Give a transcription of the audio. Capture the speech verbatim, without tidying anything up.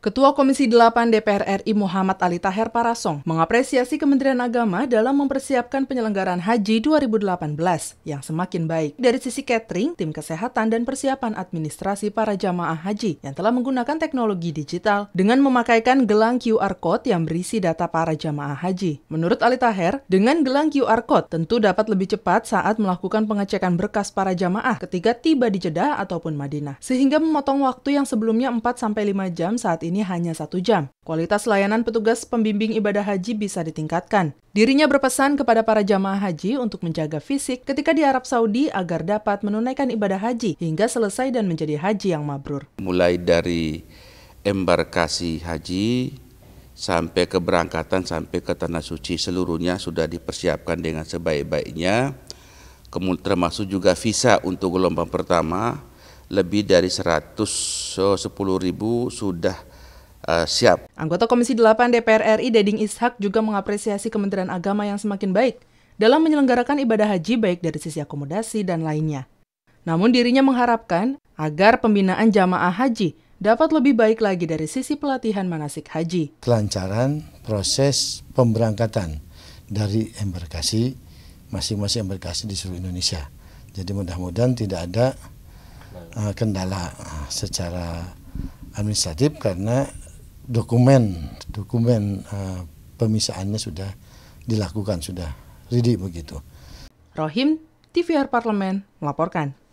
Ketua Komisi delapan D P R R I Muhammad Ali Taher Parasong mengapresiasi Kementerian Agama dalam mempersiapkan penyelenggaraan Haji dua ribu delapan belas yang semakin baik dari sisi catering, tim kesehatan, dan persiapan administrasi para jamaah haji yang telah menggunakan teknologi digital dengan memakaikan gelang Q R Code yang berisi data para jamaah haji. Menurut Ali Taher, dengan gelang Q R Code tentu dapat lebih cepat saat melakukan pengecekan berkas para jamaah ketika tiba di Jeddah ataupun Madinah, sehingga memotong waktu yang sebelumnya empat sampai lima jam saat ini hanya satu jam. Kualitas layanan petugas pembimbing ibadah haji bisa ditingkatkan. Dirinya berpesan kepada para jamaah haji untuk menjaga fisik ketika di Arab Saudi agar dapat menunaikan ibadah haji hingga selesai dan menjadi haji yang mabrur. Mulai dari embarkasi haji sampai keberangkatan sampai ke Tanah Suci seluruhnya sudah dipersiapkan dengan sebaik-baiknya. Kemudian termasuk juga visa untuk gelombang pertama lebih dari seratus sepuluh ribu sudah Uh, siap. Anggota Komisi delapan D P R R I Deding Ishak juga mengapresiasi Kementerian Agama yang semakin baik dalam menyelenggarakan ibadah haji baik dari sisi akomodasi dan lainnya. Namun dirinya mengharapkan agar pembinaan jamaah haji dapat lebih baik lagi dari sisi pelatihan manasik haji. Kelancaran proses pemberangkatan dari embarkasi, masing-masing embarkasi di seluruh Indonesia. Jadi mudah-mudahan tidak ada uh, kendala secara administratif karena dokumen dokumen uh, pemisahannya sudah dilakukan, sudah ready begitu. Rohim T V R Parlemen melaporkan.